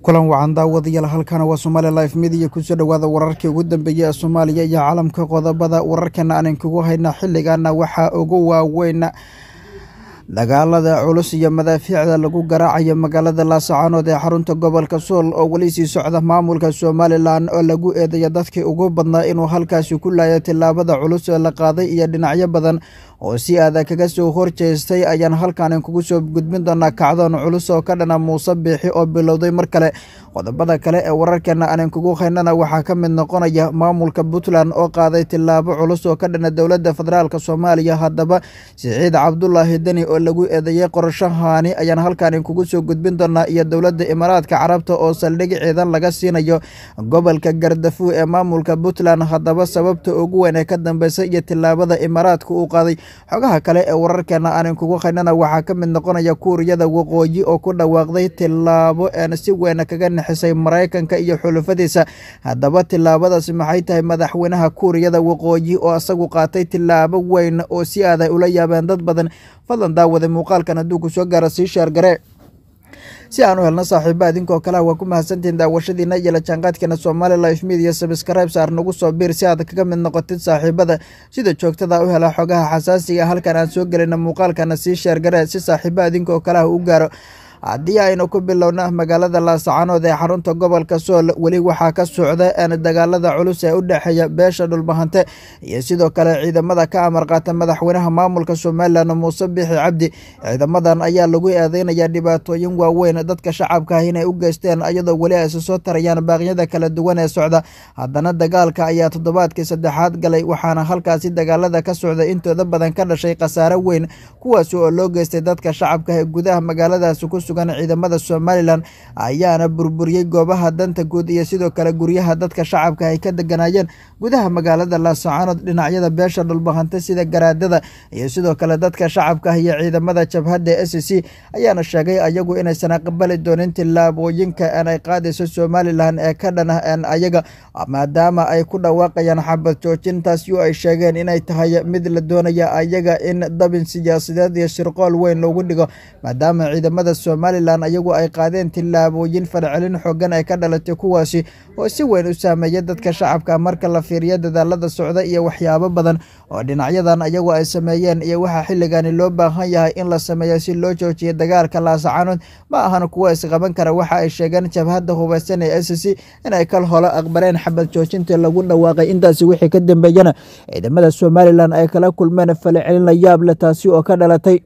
kulan wacan daawadaya halkan waa Somali Live Media ku soo dhawaada wararka ugu dambeeya ee Soomaaliya iyo caalamka qodobada wararkana aan kugu hayna xilligaana waxa ugu waaweyn dagaalada culus iyo madaafiicda lagu garaacayo magaalada Laascaanood ee xarunta gobolka Sool oo wali sii socda maamulka Somaliland oo lagu eedeeyo dadka ugu badnaa inuu halkaas ku laayay tilaabada culus ee la qaaday iyo dhinacyo badan oo si adag kaga soo horjeestay ayaan halkaan kugu soo gudbin doonaa kacdoon culus oo ka dhana Muuse Biixi oo bilowday mar kale qodobada kale ee wararkana aan kugu haynana waxa ka mid noqonaya maamulka Puntland oo qaaday tilaabo culus oo ka dhana dawladda federaalka Soomaaliya haddaba Siciid Cabdullaahi Deni lagu eedeeyay qorshahani ayaan halkaan kugu soo gudbin doonaa iyo dawladda Imaaraadka Carabta oo saldhig ciidan laga siinayo gobolka Gaardafuu ee maamulka Puntland haddaba sababta ugu weyn ee ka dambeysay iyo tilaabada Imaaraadka uu qaaday xogaha kale ee wararkana aan kugu haynana waxa ka mid noqonaya Kuuriyada Waqooyi oo ku dhawaaqday tilaabo aan si weyn kaga naxisay Mareykanka iyo xulufadiisa haddaba tilaabadaasi maxay tahay madaxweynaha Kuuriyada Waqooyi oo asagu qaatay tilaabo weyn oo si aad ay ula yaabeen dad badan fadlan wada muuqaalkan hadduu ku soo gaaro si share gare si aanu helna saaxiibaadinkoo kala waa ku mahadsantiin daawashadiina iyo la jaanqaadkana Somali Live Media subscribe saar nagu soo biir si aad kaga mid noqotid saaxiibada sida joogtada u hela xogaha xasaasiga halkan aan soo galina muuqaalkan si share gare si saaxiibaadinkoo kala u gaaro haddii aynu ku bilowna magaalada Laascaanood ee xarunta gobolka Sool wali waxa ka socda aan dagaalada culus ee u dhaxeeya beesha dhulbahante iyo sidoo kale ciidamada ka amar qaata madaxweynaha maamulka Somaliland Muuse Biixi Cabdi ciidamadan ayaa lagu eedeynaya dhibaatooyin waaweyn dadka shacabka ah inay u geysteen ayadoo wali ay soo tarayaan baaqyada kala duwan ee socda haddana dagaalka ayaa toddobaadkii saddexaad galay waxaana halkaasi dagaalada ka socda intooda badan ka dhashay khasaare weyn kuwaas oo loo geystay dadka shacabka ah gudaha magaaladaas ku ciidamada Somaliland ayaana burburiyay goobaha danta guud iyo sidoo kale guryaha dadka shacabka ay ka deganaayeen gudaha magaalada Laascaanood dhinacyada beesha dhulbahanta sida garaadada iyo sidoo kale dadka shacabka iyo ciidamada jabhadda SSC ayaana sheegay ayagu inaysan aqbali doonin tilaabooyinka aan ay qaadayso Somaliland ee ka dhana aan ayaga maadaama ay ku dhawaaqayaan xabad joojintaas uu ay sheegeen inay tahay mid la doonayo ayaga in dabin siyaasadeed iyo shirqool weyn loogu dhigo maadaama ciidamada Somaliland ayagu ay qaadeen tilaabooyin farcelin xogan ay ka dhalatay kuwaasi oo si weyn u saameeyay dadka shacabka marka la fiiriyo dadaalada socda iyo waxyaabo badan oo dhinacyadan ayagu ay sameeyeen iyo waxa xilligan loo baahan yahay in la sameeyo si loo joojiyo dagaalka Laascaanood ma ahan kuwa isqaban kara waxa ay sheegeen jabhadda hubeysan ee SSC in ay kala holo aqbareen xabad joojinta lagu dhawaaqay intaas wixii ka dambeeyana ciidamada Somaliland ay kala kulmeen falcelin la yaab leh taasi oo ka dhalatay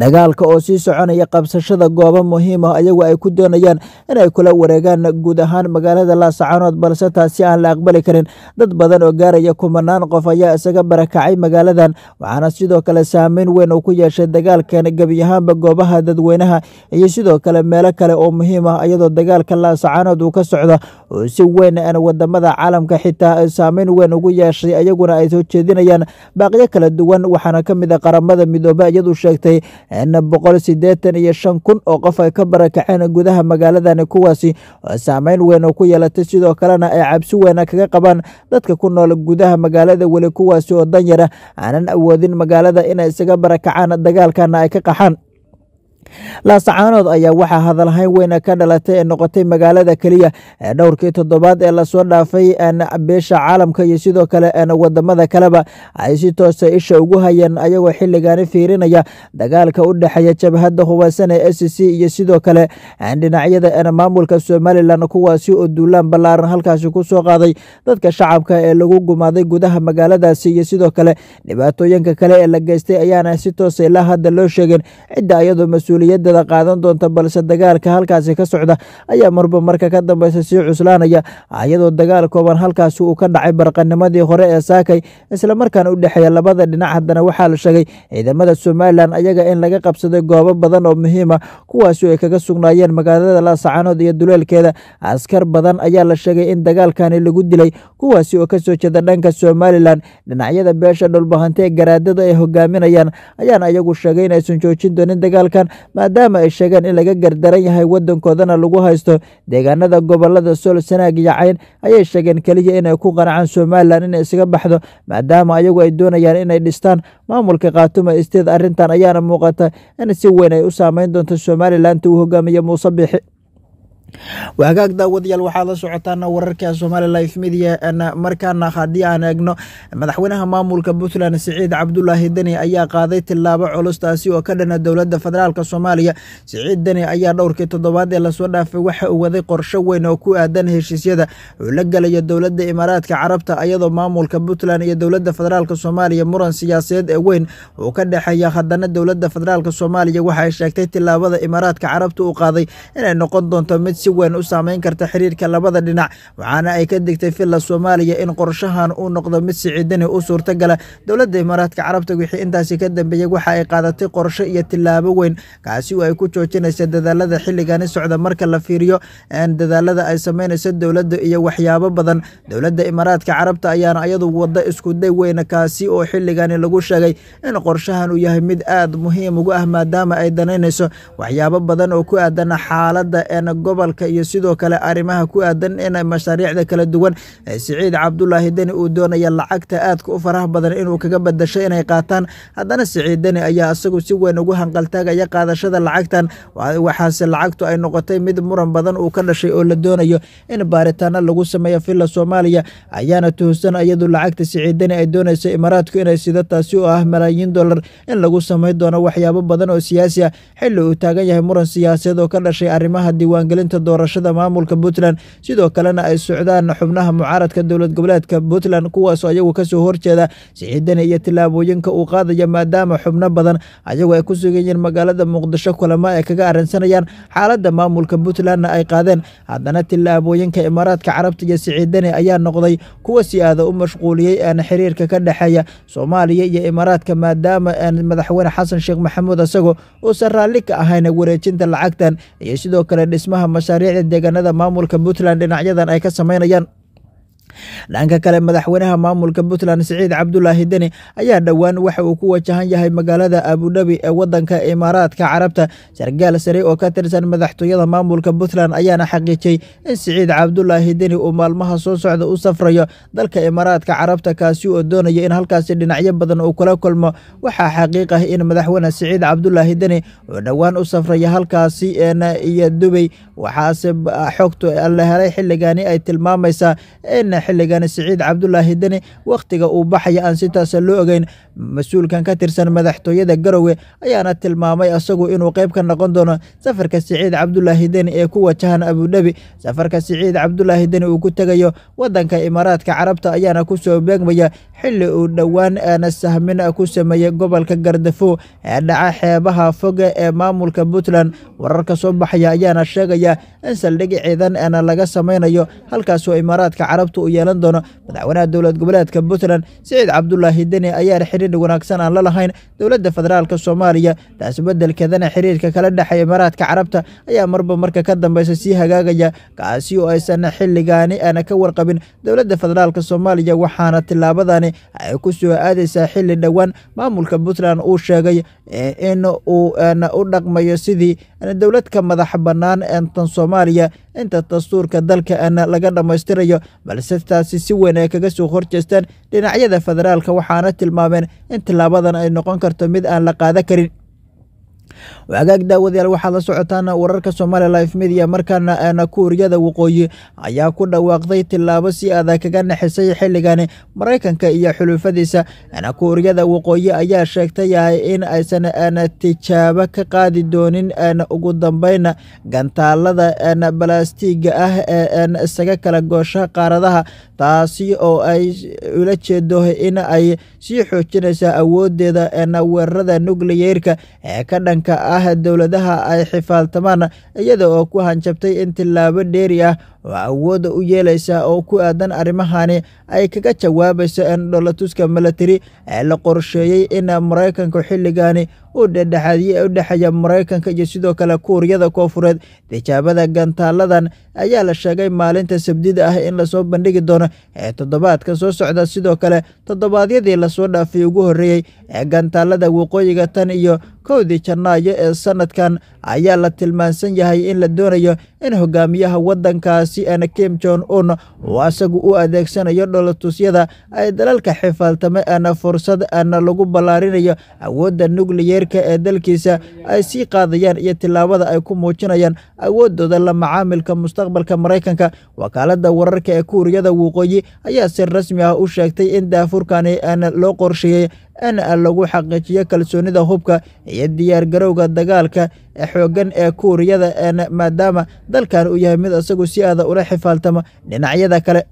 dagaalka oo sii soconaya qabsashada goobo muhiim ah ayagu ay ku doonayaan inay kula wareegaan guud ahaan magaalada Laascaanood balse taasi aan la aqbali karin dad badan oo gaaraya kumanaan qof ayaa isaga barakacay magaaladan waxaana sidoo kale saameyn weyn ku yeeshay dagaalkan gabi ahaanba goobaha dadweynaha iyo sidoo kale meelo kale oo muhiim ah ayadoo dagaalka Laascaanood uu ka socdo oo si weyn aan wadamada caalamka xitaa saameyn weyn ugu yeeshay ayaguna ay soo jeedinayaan baaqyo kala duwan waxaana ka mid ah qaramada midoobay iyadoo sheegtay أن بقول سيداتن يشان كن أو قفا كبر كحين جودها مجالدا نكواسي سامين وينوكويا لا تسيدو كلنا عبسو وينك قبان دتك كنا لجودها مجالدا ولكواسي والدنيا أنا أودين مجالدا إن سكبر كعان الدجال كان أيكقحان Laascaanood ayaa waxa hadal hayn weyn ka dhalatay noqotay magaalada kaliya dhowrkii toddobaad ee la soo dhaafay aan beesha caalamka iyo sidoo kale aan wadamada kaleba ay si toos ah isha ugu hayeen ayagoo xilligan fiirinaya dagaalka u dhaxeeya jabhadda hubeysan ee SSC iyo sidoo kale aan dhinacyada aan maamulka Somaliland kuwaasi oo duulaan ballaaran halkaas ku soo qaaday dadka shacabka ee lagu gumaaday gudaha magaaladaas iyo sidoo kale dhibaatooyinka kale ee la geystay ayaana si toos ah ilaa hadda loo sheegin cid ayadoo mas'uul yadda qaadan doonta balse dagaalka halkaas ka socda ayaa marba marka ka dambeysay si cuslaanaya ayadoo dagaal kooban halkaas uu ka dhacay barqanimadii hore ee saakay isla markaana u dhaxeeya labada dhinac hadana waxa la sheegay ciidamada Somaliland ayaga in laga qabsaday goobo badan oo muhiim ah kuwaas oo ay kaga sugnaayeen magaalada Laascaanood iyo duleelkeeda askar badan ayaa la sheegay in dagaalkan lagu dilay kuwaas oo ka soo jeeda dhanka Somaliland dhinacyada beesha dhulbahante ee garaadada ay hogaaminayaan ayaan ayagu sheegay in aysan joojin doonin dagaalkan maadaama ay sheegaan in laga gardaran yahay wadankoodana lagu haysto deegaanada gobolada Sool Sanaag iyo Cayn ayay sheegaan kaliya inay ku qanacaan Somaliland inay isaga baxdo maadaama ayagu ay doonayaan inay dhistaan maamulka qaatuma isteed arrintan ayaana muuqata in si weyn ay u saameyn doonto Somaliland uu hogaamiyo Muuse Biixi وأعتقد ودي الوحالة سعتنا وركّا Somali Live Media أن مركّنا خديعنا إجنو مدحونها ما ملك بثلان سعيد عبد الله الدني أيّا قاضيت اللابع والأستاذي وكلنا الدولة الفدرالية الصومالية سعيد الدني أيّا دور كتضباط إلى سودا في وحق وذي قرشوي نوكو أدنه الشسيدة ولجّل الدولة الإمارات كعربتها أيضا ما ملك بثلان الدولة الفدرالية الصومالية مرن سياسات وين وكده حيّا خدنا الدولة الفدرالية الصومالية وحي شكتت اللابع الإمارات كعربته وقاضي إن نقضن تمت سوين وسامين كرت حرير كلابضة دينا وعنا أي كدك في الصومالية إن قرشهن ونقض متسعدين أسر تجلا دولة الإمارات كعربت وحي إن تاسي كدم بيجو حقيقة قرشية اللابوين كاسيو أي كتشو تشين سد ذلذ حل جان السعودة مركل لفيريو إن ذلذ أي سمين سد دولة يو حيابة بدن دولة الإمارات كعربت أيانا أيضا وضع إسكودي وين كاسيو حل جان لجوش جاي إن قرشهن ويهمد آد مهم وجوه ما دام أيضا نسوا وحيابة بدن وكأدنا حالة إن الجبل يسيدو كلا أرمها كوادن إن مشاريع ذا كلا دوان سعيد عبد الله الدني ودون يلعق تأذ كوفره بدن إنه كجبد شيء نيقاتن هذا سعيد الدني أيها السجو سوى نجوهن قلتاج يقاد شذا لعقتن وحاسل لعقته أن نقطتين مد مرن بدن وكل شيء لدون أيه إن بارتنا لجوس ما يفيل الصومالية أيانا تهسن أيدو لعقت سعيد الدني أدون الإمارات كنا سيدتها سوى ملايين دولار إن لجوس ما يدون وحيا بدن وسياسة حلو تاجيه مرن سياسة وكل شيء أرمها الديوان قلنت doorashada maamulka Puntland sidoo kalena ay socdaan xubnaha mucaaradka dawlad goboleedka Puntland kuwaas oo ayagu ka soo horjeeda siciidan iyo tilaabooyinka uu qaadaya maadaama xubno badan ayagu ay ku sugeeyeen magaalada Muqdisho kulama ay kaga aransanayaan xaaladda maamulka Puntland ay qaadeen haddana tilaabooyinka Imaaraadka Carabta iyo siciidan ayaa noqday kuwa si aad u mashquuliyay aan xiriirka ka dhaxeeya Soomaaliya iyo Imaaraadka maadaama madaxweyne Xasan Sheikh Maxamuud asagu oo sarraali ka ahayna wareejinta lacagtan iyo sidoo kale dhismaha شارع الدجاجة مامولك بوتلاند نعيدا أي كسمين يان لأنك كلام مدحونها مامولك بوتلاند سعيد عبد الله الدني أيها دوان وحو كوة شهنجها مقالة أبو دبي ودن كإمارات كعربتها سرجال سريع وكاترسان مدحتو يضا مامولك بوتلاند أيانا حقيقي سعيد عبد الله الدني ومال مهصو سعد وصفريا ذلك إمارات كعربتها كاسيو الدنيا إن هالكاس اللي نعيب بدن وكلا كلمة وحا حقيقة إن مدحونها سعيد عبد الله الدني ودوان وصفريا هالكاسي إن دبي وحاسب حقته الله رايح اللي جاني أي تلماميسا إن حلقان سعيد عبد الله الدني وقتك وبحي أن ستاس اللوغين مسؤول كان كاترسان مدحتو يدا قروي أيانا تلمامي أصقو إنو قيب كان نقندونا سفرك سعيد عبد الله الدني إيكوة شهن أبو دبي سفرك سعيد عبد الله الدني وكتغيو ودنك إمارات كعربتا أيانا كسو بيق بيا حلو دوان أنا السهمين أكوسو ميا قبل كقردفو دعا حيبها فوق مامول كبوتلان وررك صبحي أيانا الشاقيا انسا لقي عيدان أنا لقى سمين أيو هالكاسو إمارات كعربتو yeelan doono madaxweynaha dawlad goboleedka Puntland Saciid Cabdullaahi Hiddane ayaa xiriir wanaagsan aan la lahayn dawladda federaalka Soomaaliya taas beddelkeedana xiriirka kala dhaxay Imaaraadka Carabta ayaa marba marka ka dambaysa si hagaagaya kaasi oo aysan xilligaani aan ka warqabin dawladda federaalka Soomaaliya waxaana tilaabadani ay ku soo aadaysaa xilli dhawaan maamulka Puntland uu sheegay in uu u dhaqmayo sidii dawlad ka madax banaan ee Soomaaliya inta dastuurka dalka aan laga dhamaystirayo balse taasi si weyn ay kaga soo horjeestaan dhinacyada federaalka waxaana tilmaameen in tilaabadan ay noqon karto mid aan la qaadan karin وأعتقد ودي الوحالة سعتنا وررك Somali Live Media مركنا أنا كوريا وقوي أيا كنا وقضيت اللابسي هذا كجنة حسي حلقاني مريكا كأي حلو فديسة أنا كوريا وقوي أيا شكتي إن أيسن أنا تشابك قادي دونين أنا أقدم بين جنتالذا أنا بلاستيك أنا السكاكة لجوشة قاردها تاسي أو أي ولتش دوه إن أي سيحو تنسى أود إذا أنا وردا نوكلييركا كدن dawladaha ay xifaaltamaan iyada oo ku hanjabtay in tilaabo dheeri ah oo awood u yeelaysa oo ku aadan arimahani ay kaga jawaabayso in dawladtuska military la qorsheeyay in Mareykanka xilligaani u dhaxaya Mareykanka iyo sidoo kale Kuuriyada Koonfureed tijaabada gantaaladan ayaa la sheegay maalinta sabtida ah in la soo bandhigi doono toddobaadka soo socda sidoo kale toddobaadyadii la soo dhaafay ugu horeeyay gantaalada waqooyiga tan iyo kowdii Janaayo ee sanadkan ayaa la tilmaansan yahay in la doonayo in hogaamiyaha wadankaasi aan Kim Jong Un oo asagu u adeegsanayo dowladtusyada ay dalalka xifaaltama aan fursad aan lagu balaarinayo awoodda nukliyeerka ee dalkiisa ay sii qaadayaan iyo tilaabada ay ku muujinayaan awoodooda la macaamilka mustaqbalka Mareykanka wakaalada wararka ee Kuuriyada Waqooyi ayaa si rasmi ah u sheegtay in daafurkaani aan loo qorsheeyay أن اللغو حقيقية كالسوني دا هوبكا يديار غروغا داغالكا حوغان كوريا دا أن ماداما دالكان ويهميد أساقو سيادة ورحي فالتما لنعيا دا كالي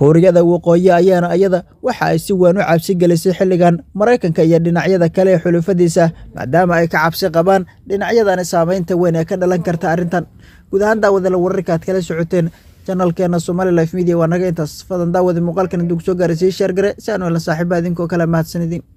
كوريا دا وقويا أيانا أيادا وحاي سيوانو عبسي غاليسي حلغان مرايكن كايا لنعيا دا كالي حلوفة ديسا ماداما ايكا عبسي غابان لنعيا دا نسامين تاوينيا كان لنكار تارنتان ودهان داوذا لوريكات كالي سعوتين channel keena Somali Live Media waa naga intaas fadan daawada muuqaalkan dugso gaarsiiyay share gare si aanu la saaxiibaadinko kala mahadsanidin.